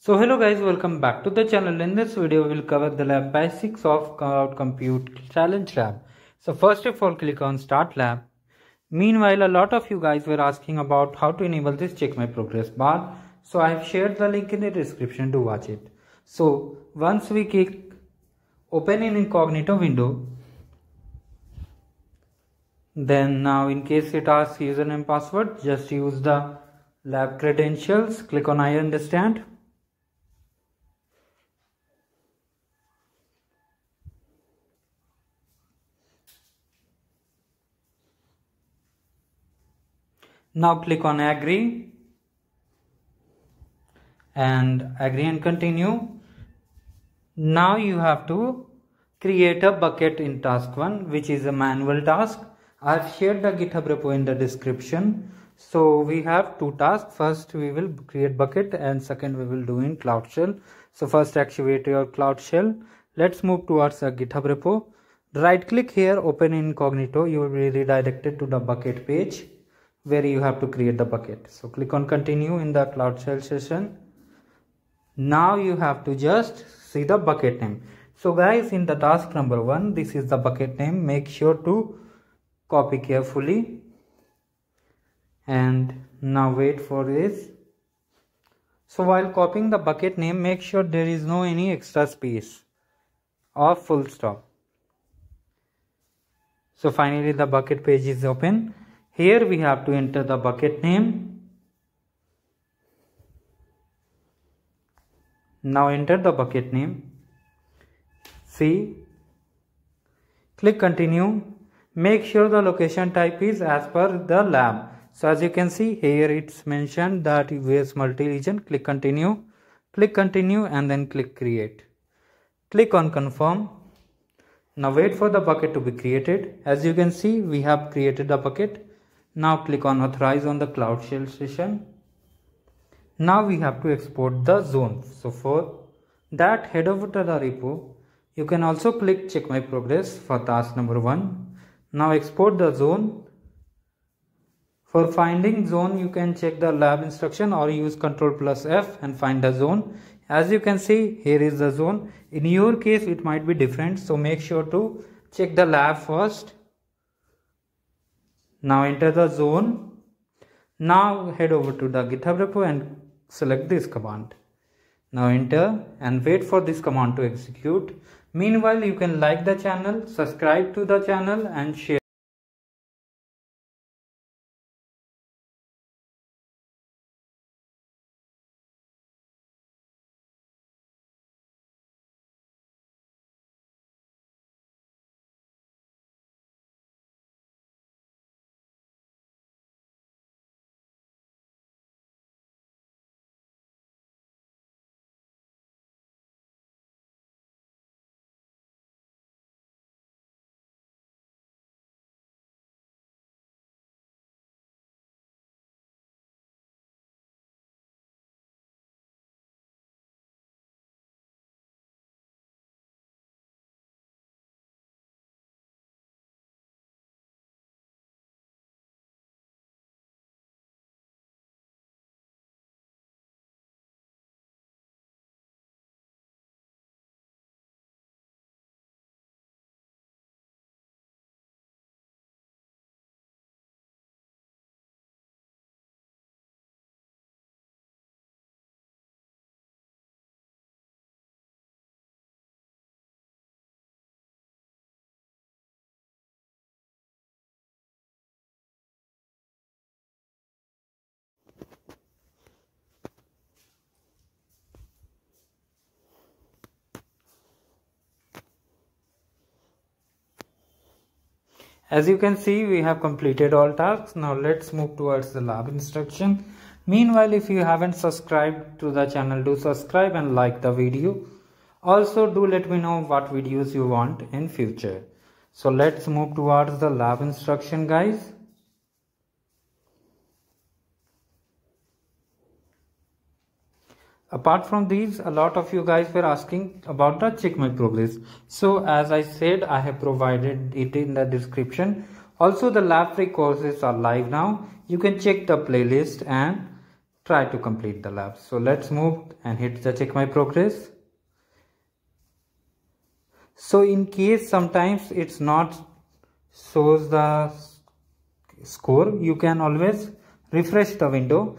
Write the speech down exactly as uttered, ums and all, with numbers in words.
So hello guys, welcome back to the channel. In this video we will cover the lab basics of Cloud Compute Challenge Lab. So first of all, click on Start Lab. Meanwhile, a lot of you guys were asking about how to enable this check my progress bar. So I have shared the link in the description to watch it. So once we click open in incognito window, then now in case it asks username password, just use the lab credentials, click on I understand. Now click on agree and agree and continue. Now you have to create a bucket in task one, which is a manual task. I have shared the GitHub repo in the description. So we have two tasks. First we will create bucket and second we will do in Cloud Shell. So first activate your Cloud Shell. Let's move towards the GitHub repo. Right click here, open incognito. You will be redirected to the bucket page where you have to create the bucket. So click on continue in the Cloud Shell session. Now you have to just see the bucket name. So guys, in the task number one, this is the bucket name. Make sure to copy carefully and now wait for this. So while copying the bucket name, make sure there is no any extra space or full stop. So finally the bucket page is open. Here we have to enter the bucket name. Now enter the bucket name. See. Click continue. Make sure the location type is as per the lab. So as you can see here, it's mentioned that U S multi-region. Click continue. Click continue and then click create. Click on confirm. Now wait for the bucket to be created. As you can see, we have created the bucket. Now click on authorize on the Cloud Shell session. Now we have to export the zone. So for that, head over to the repo. You can also click check my progress for task number one. Now export the zone. For finding zone, you can check the lab instruction or use control plus F and find the zone. As you can see, here is the zone. In your case, it might be different. So make sure to check the lab first. Now enter the zone. Now head over to the GitHub repo and select this command. Now enter and wait for this command to execute. Meanwhile, you can like the channel, subscribe to the channel and share. As you can see, we have completed all tasks. Now let's move towards the lab instruction. Meanwhile, if you haven't subscribed to the channel, do subscribe and like the video. Also do let me know what videos you want in future. So let's move towards the lab instruction guys. Apart from these, a lot of you guys were asking about the check my progress. So as I said, I have provided it in the description. Also the lab free courses are live now. You can check the playlist and try to complete the lab. So let's move and hit the check my progress. So in case sometimes it's not shows the score, you can always refresh the window